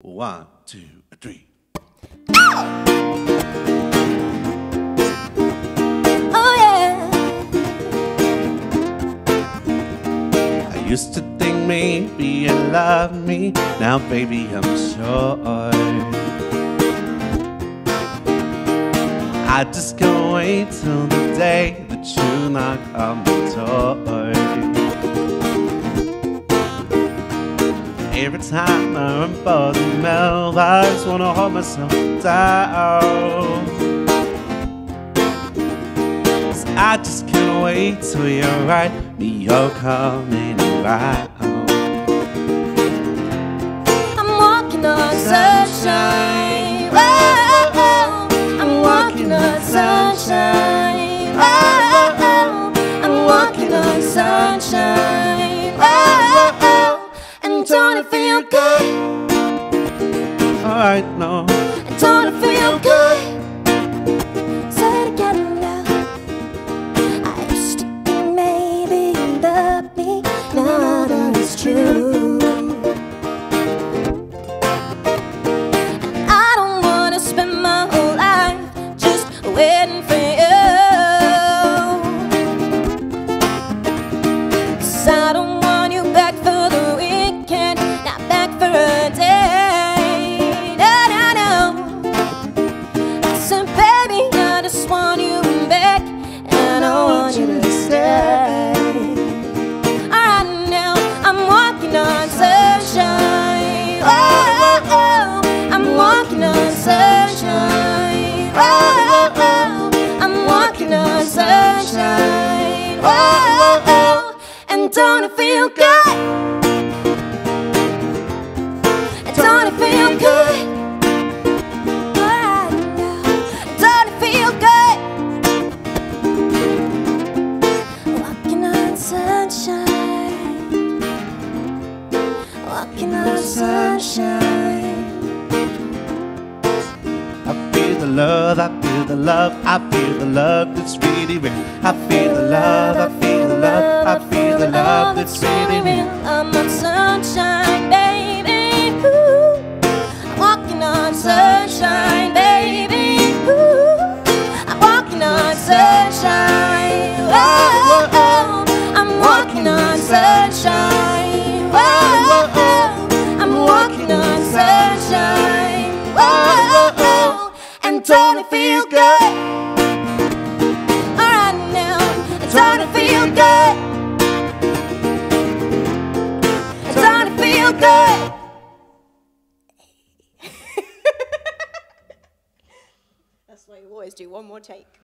1, 2, 3. Oh yeah. I used to think maybe you loved me. Now baby, I'm sure I just can't wait till the day that you knock on my door. Every time I run for the mill, I just wanna hold myself down. 'Cause I just can't wait till you're right, me, you're coming around. I'm walking on sunshine. Oh, oh, oh. I'm walking on sunshine. Oh, oh, oh. I'm walking on sunshine. Oh, oh, oh. Don't it feel good? Alright, no. Don't it feel good? Say it again now. I used to think maybe you loved me. Now I know it's true. And I don't wanna spend my whole life just waiting for you. 'Cause I don't sunshine. Oh, oh, oh. I'm walking on sunshine. Oh, oh, oh. And don't it feel good? And don't it feel good? Oh, no. Don't it feel good? Walking on sunshine. Walking on sunshine. Love, I feel the love, I feel the love that's really real. I feel the love, I feel the love, I feel the love that's really real. I'm on sunshine, baby. Ooh. I'm walking on sunshine, baby. Ooh. I'm walking on sunshine. Oh, oh, oh. I'm walking on sunshine. Oh, oh, oh. I'm walking on sunshine. Oh, oh, oh. And don't it feel good? All right now. And don't it feel good? And don't it feel good? That's why you always do one more take.